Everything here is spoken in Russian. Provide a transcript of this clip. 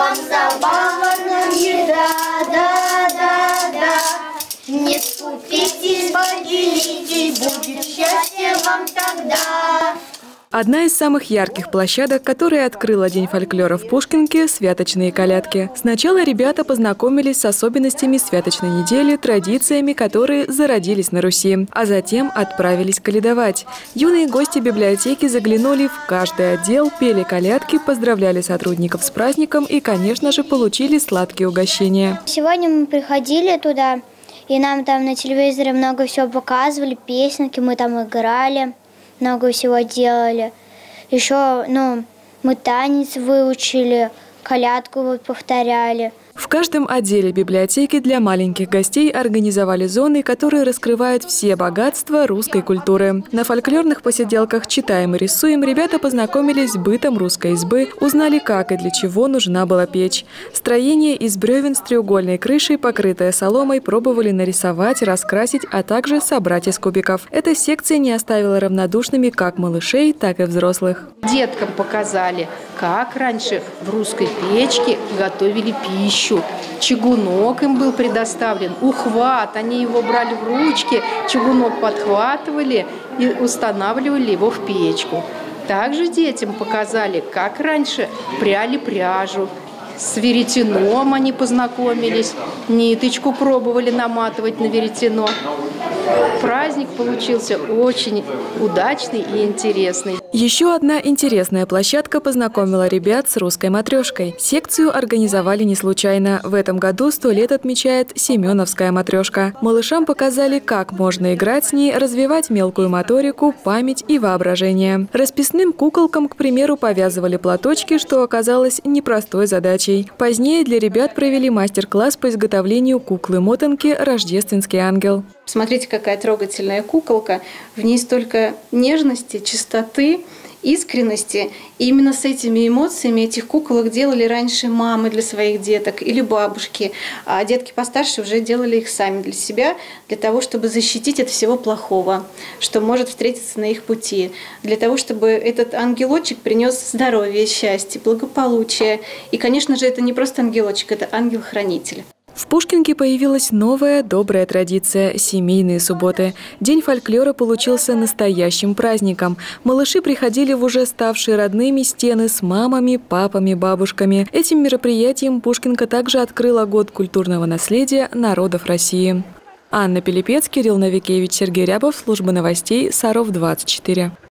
вам забавная еда, да-да-да. Не скупитесь, поделитесь, будет счастье вам тогда. Одна из самых ярких площадок, которая открыла День фольклора в Пушкинке – святочные колядки. Сначала ребята познакомились с особенностями святочной недели, традициями, которые зародились на Руси, а затем отправились колядовать. Юные гости библиотеки заглянули в каждый отдел, пели колядки, поздравляли сотрудников с праздником и, конечно же, получили сладкие угощения. Сегодня мы приходили туда, и нам там на телевизоре много всего показывали, песенки, мы там играли. Много всего делали. Еще, мы танец выучили, колядку вот повторяли. В каждом отделе библиотеки для маленьких гостей организовали зоны, которые раскрывают все богатства русской культуры. На фольклорных посиделках «Читаем и рисуем» ребята познакомились с бытом русской избы, узнали, как и для чего нужна была печь. Строение из бревен с треугольной крышей, покрытое соломой, пробовали нарисовать, раскрасить, а также собрать из кубиков. Эта секция не оставила равнодушными как малышей, так и взрослых. Деткам показали, как раньше в русской печке готовили пищу. Чугунок им был предоставлен, ухват, они его брали в ручки, чугунок подхватывали и устанавливали его в печку. Также детям показали, как раньше пряли пряжу, с веретеном они познакомились, ниточку пробовали наматывать на веретено. Праздник получился очень удачный и интересный. Еще одна интересная площадка познакомила ребят с русской матрешкой. Секцию организовали не случайно. В этом году 100 лет отмечает Семеновская матрешка. Малышам показали, как можно играть с ней, развивать мелкую моторику, память и воображение. Расписным куколкам, к примеру, повязывали платочки, что оказалось непростой задачей. Позднее для ребят провели мастер-класс по изготовлению куклы-мотанки «Рождественский ангел». Смотрите, какая трогательная куколка. В ней столько нежности, чистоты, искренности. И именно с этими эмоциями этих куколок делали раньше мамы для своих деток или бабушки. А детки постарше уже делали их сами для себя, для того, чтобы защитить от всего плохого, что может встретиться на их пути. Для того, чтобы этот ангелочек принес здоровье, счастье, благополучие. И, конечно же, это не просто ангелочек, это ангел-хранитель. В Пушкинке появилась новая добрая традиция – семейные субботы. День фольклора получился настоящим праздником. Малыши приходили в уже ставшие родными стены с мамами, папами, бабушками. Этим мероприятием Пушкинка также открыла год культурного наследия народов России. Анна Пилипец, Кирилл Новикевич, Сергей Рябов, служба новостей, Саров 24.